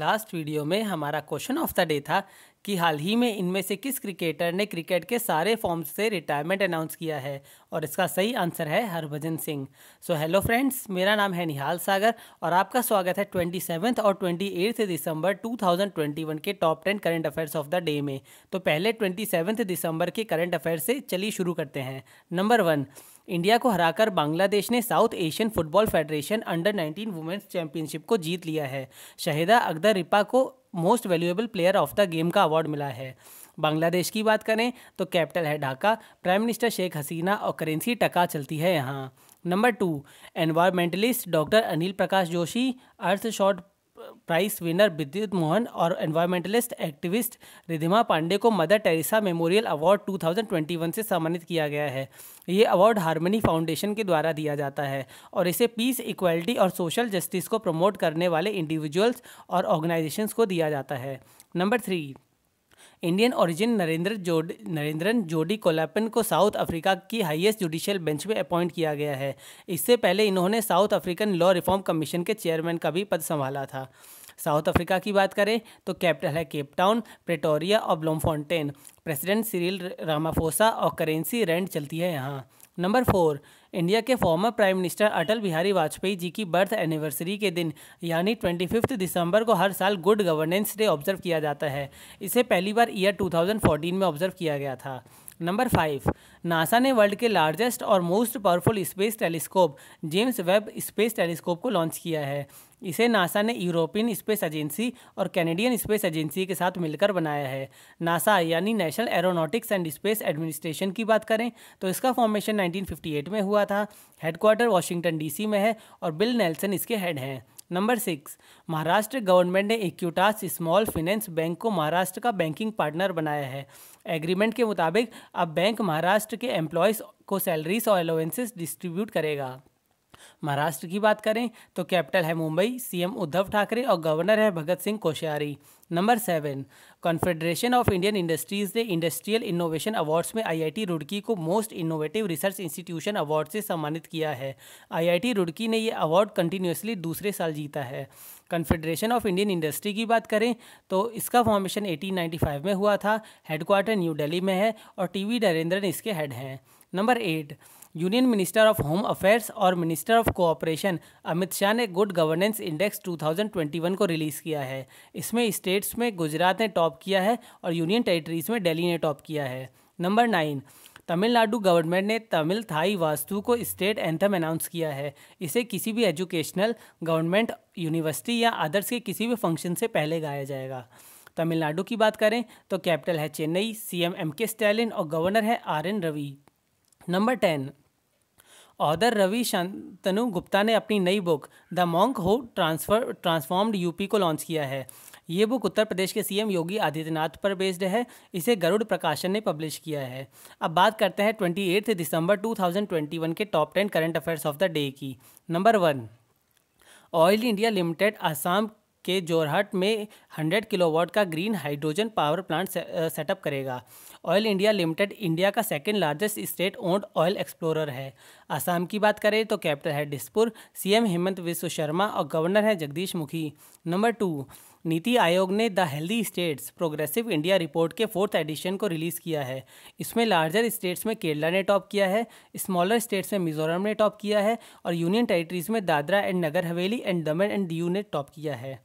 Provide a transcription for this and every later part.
Last video में हमारा question of the day था कि हाल ही में इनमें से किस क्रिकेटर ने क्रिकेट के सारे फॉर्म्स से रिटायरमेंट अनाउंस किया है, और इसका सही आंसर है Harbhajan Singh. So hello friends, मेरा नाम है निहाल सागर और आपका स्वागत है 27 और 28 दिसंबर 2021 के top 10 current affairs of the day में। तो पहले 27 दिसंबर के करंट अफेयर्स से चलिए शुरू करते हैं। नंबर 1, इंडिया को हराकर बांग्लादेश ने South Asian football federation Under 19 Women's championship को जीत लिया है। शाहिदा अकदर रिपा को most valuable player of the game का अवार्ड मिला है। बांग्लादेश की बात करें तो कैपिटल है ढाका, प्राइम मिनिस्टर शेख हसीना और करेंसी टका चलती है यहाँ। Number 2, environmentalist doctor Anil Prakash Joshi, Earthshot price winner Vidyut Mohan और एनवायरमेंटलिस्ट एक्टिविस्ट रिधिमा पांडे को मदर टेरेसा मेमोरियल अवार्ड 2021 से सम्मानित किया गया है। ये अवार्ड हार्मनी फाउंडेशन के द्वारा दिया जाता है और इसे पीस, इक्वालिटी और सोशल जस्टिस को प्रमोट करने वाले इंडिविजुअल्स और ऑर्गेनाइजेशंस को दिया जाता है। नंबर 3, इंडियन ओरिजिन नरेंद्रन जोडी कोलापन को साउथ अफ्रीका की हाईएस्ट जुडिशियल बेंच में अपॉइंट किया गया है। इससे पहले इन्होंने South African law reform commission के चेयरमैन का भी पद संभाला था। साउथ अफ्रीका की बात करें तो कैपिटल है केप टाउन, प्रेटोरिया और ब्लोमफॉन्टेन, प्रेसिडेंट सिरिल रामाफोसा और करेंसी रेंट चलती है यहाँ। नंबर 4, इंडिया के former prime minister Atal Bihari Vajpayee ji की बर्थ एनिवर्सरी के दिन यानी 25 दिसंबर को हर साल गुड गवर्नेंस डे ऑब्जर्व किया जाता है। इसे पहली बार ईयर 2014 में ऑब्जर्व किया गया था। नंबर 5, नासा ने वर्ल्ड के लार्जेस्ट और most powerful space telescope James Webb space telescope को लॉन्च किया है। इसे नासा ने यूरोपियन स्पेस एजेंसी और कैनेडियन स्पेस एजेंसी के साथ मिलकर बनाया है। नासा यानी national aeronautics and space administration की बात करें तो इसका फॉर्मेशन 1958 में हुआ था। हेडक्वार्टर वाशिंगटन डीसी में है और बिल नेल्सन इसके हेड हैं। नंबर 6, महाराष्ट्र गवर्नमेंट ने इक्विटास स्मॉल फाइनेंस बैंक को महाराष्ट्र का बैंकिंग पार्टनर बनाया है। एग्रीमेंट के मुताबिक अब बैंक महाराष्ट्र के एम्प्लॉयज़ को सैलरीज और अलाउंसेस डिस्ट्रीब्यूट करेगा। महाराष्ट्र की बात करें तो कैपिटल है मुंबई, सीएम उद्धव ठाकरे और गवर्नर है Bhagat Singh Koshyari. Number 7, confederation of Indian industries ने इंडस्ट्रियल इनोवेशन अवार्ड्स में आईआईटी रुड़की को most innovative research institution award से सम्मानित किया है। आईआईटी रुड़की ने यह अवार्ड कंटिन्यूसली दूसरे साल जीता है। कॉन्फेडरेशन ऑफ इंडियन इंडस्ट्री की बात करें तो इसका फॉर्मेशन 1895 में हुआ था। हेडक्वार्टर न्यू दिल्ली में है और TV नरेंद्रन इसके हेड हैं। Number 8, union minister of home affairs और minister of cooperation Amit Shah ने गुड गवर्नेंस इंडेक्स 2021 को रिलीज़ किया है। इसमें स्टेट्स में गुजरात ने टॉप किया है और यूनियन टेरिटरीज में दिल्ली ने टॉप किया है। नंबर 9, तमिलनाडु गवर्नमेंट ने तमिल थाई वास्तु को स्टेट एंथम अनाउंस किया है। इसे किसी भी एजुकेशनल, गवर्नमेंट, यूनिवर्सिटी या अदर्स के किसी भी फंक्शन से पहले गाया जाएगा। तमिलनाडु की बात करें तो कैपिटल है चेन्नई, CM MK स्टैलिन और गवर्नर है R N Ravi। Number 10, author Ravi Shantanu Gupta ने अपनी नई book the monk who transformed UP को लॉन्च किया है। ये बुक उत्तर प्रदेश के CM योगी आदित्यनाथ पर बेस्ड है। इसे गरुड़ प्रकाशन ने पब्लिश किया है। अब बात करते हैं 28 दिसंबर 2021 के top 10 current affairs of the day की। Number 1, Oil India Limited Assam के जोरहाट में 100 किलोवाट का green hydrogen power plant setup करेगा। ऑयल इंडिया लिमिटेड इंडिया का second largest state owned oil explorer है। आसाम की बात करें तो कैपिटल है डिस्पुर, CM हेमंत विश्व शर्मा और गवर्नर है जगदीश मुखी। नंबर 2, नीति आयोग ने the healthy states progressive India report के 4th एडिशन को रिलीज़ किया है। इसमें लार्जर स्टेट्स में केरला ने टॉप किया है, स्मॉलर स्टेट्स में मिजोरम ने टॉप किया है और यूनियन टेरिटरीज में Dadra and Nagar Haveli and Daman and Diu ने टॉप किया है।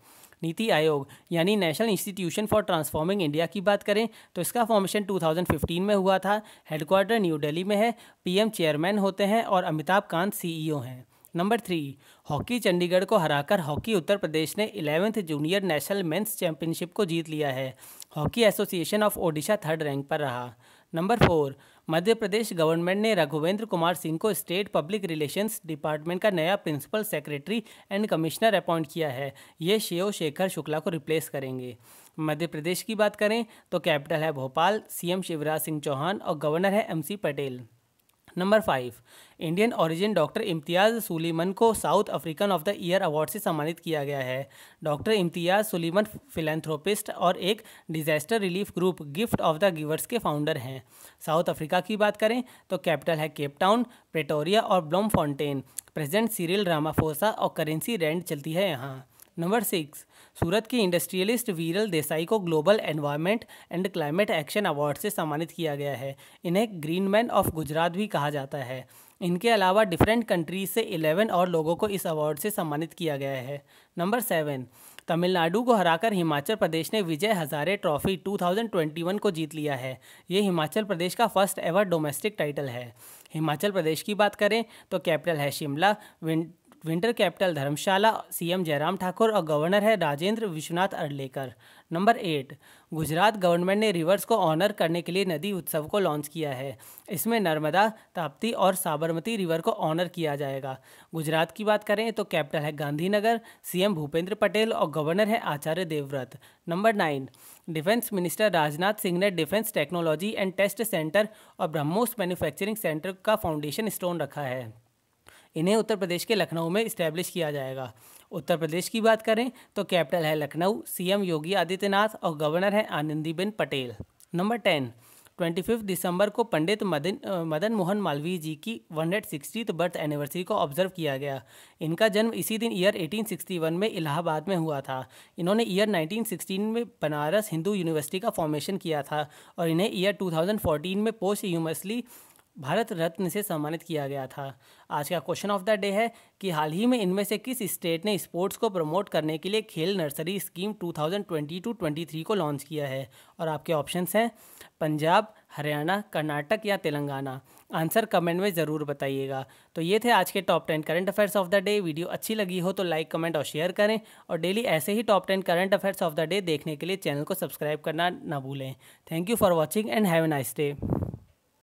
नीति आयोग यानी national institution for transforming India की बात करें तो इसका फॉर्मेशन 2015 में हुआ था। हेडक्वार्टर न्यू दिल्ली में है, PM चेयरमैन होते हैं और अमिताभ कांत CEO हैं। नंबर 3, हॉकी चंडीगढ़ को हराकर हॉकी उत्तर प्रदेश ने 11th junior national men's championship को जीत लिया है। Hockey association of Odisha 3rd rank पर रहा। नंबर 4, मध्य प्रदेश गवर्नमेंट ने रघुवेंद्र कुमार सिंह को स्टेट पब्लिक रिलेशंस डिपार्टमेंट का नया principal secretary and commissioner appoint किया है। ये शिव शेखर शुक्ला को रिप्लेस करेंगे। मध्य प्रदेश की बात करें तो कैपिटल है भोपाल, CM शिवराज सिंह चौहान और गवर्नर है MC Patel. Number 5, Indian origin doctor Imtiaz Suleman को South African of the year award से सम्मानित किया गया है। डॉक्टर इम्तियाज़ सुलेमन फिलैंथ्रोपिस्ट और एक disaster relief group gift of the givers के फाउंडर हैं। साउथ अफ्रीका की बात करें तो कैपिटल है केप टाउन, प्रेटोरिया और ब्लोमफॉन्टेन, प्रेसिडेंट सिरिल रामाफोसा और करेंसी रेंट चलती है यहाँ। नंबर 6, सूरत की इंडस्ट्रियलिस्ट वीरल देसाई को global environment and climate action award से सम्मानित किया गया है। इन्हें ग्रीन मैन ऑफ गुजरात भी कहा जाता है। इनके अलावा डिफरेंट कंट्रीज से 11 और लोगों को इस अवार्ड से सम्मानित किया गया है। नंबर 7, तमिलनाडु को हराकर हिमाचल प्रदेश ने विजय हज़ारे ट्रॉफी 2021 को जीत लिया है। ये हिमाचल प्रदेश का फर्स्ट एवर डोमेस्टिक टाइटल है। हिमाचल प्रदेश की बात करें तो कैपिटल है Shimla, winter capital Dharamshala, CM Jairam Thakur और गवर्नर है राजेंद्र विश्वनाथ अड़लेकर। नंबर 8, गुजरात गवर्नमेंट ने रिवर्स को ऑनर करने के लिए नदी उत्सव को लॉन्च किया है। इसमें नर्मदा, ताप्ती और साबरमती रिवर को ऑनर किया जाएगा। गुजरात की बात करें तो कैपिटल है गांधीनगर, सीएम भूपेंद्र पटेल और गवर्नर है Acharya Devvrat. Number 9, defence minister Rajnath Singh ने defence technology and test centre और ब्रह्मोस मैन्युफैक्चरिंग सेंटर का फाउंडेशन स्टोन रखा है। इन्हें उत्तर प्रदेश के लखनऊ में इस्टेब्लिश किया जाएगा। उत्तर प्रदेश की बात करें तो कैपिटल है लखनऊ, सीएम योगी आदित्यनाथ और गवर्नर हैं आनंदीबेन पटेल। नंबर 10, 25 दिसंबर को पंडित मदन मोहन मालवीय जी की 160th बर्थ एनिवर्सरी को ऑब्जर्व किया गया। इनका जन्म इसी दिन ईयर 1861 में इलाहाबाद में हुआ था। इन्होंने ईयर 1916 में बनारस हिंदू यूनिवर्सिटी का फॉर्मेशन किया था और इन्हें ईयर 2014 में पोस्टह्यूमसली भारत रत्न से सम्मानित किया गया था। आज का क्वेश्चन ऑफ द डे है कि हाल ही में इनमें से किस स्टेट ने स्पोर्ट्स को प्रमोट करने के लिए खेल नर्सरी स्कीम 2022-23 को लॉन्च किया है, और आपके ऑप्शंस हैं पंजाब, हरियाणा, कर्नाटक या तेलंगाना। आंसर कमेंट में ज़रूर बताइएगा। तो ये थे आज के top 10 current affairs of the day. Video अच्छी लगी हो तो लाइक, कमेंट और शेयर करें, और डेली ऐसे ही top 10 current affairs of the day देखने के लिए चैनल को सब्सक्राइब करना ना भूलें। Thank you for watching and have a nice day.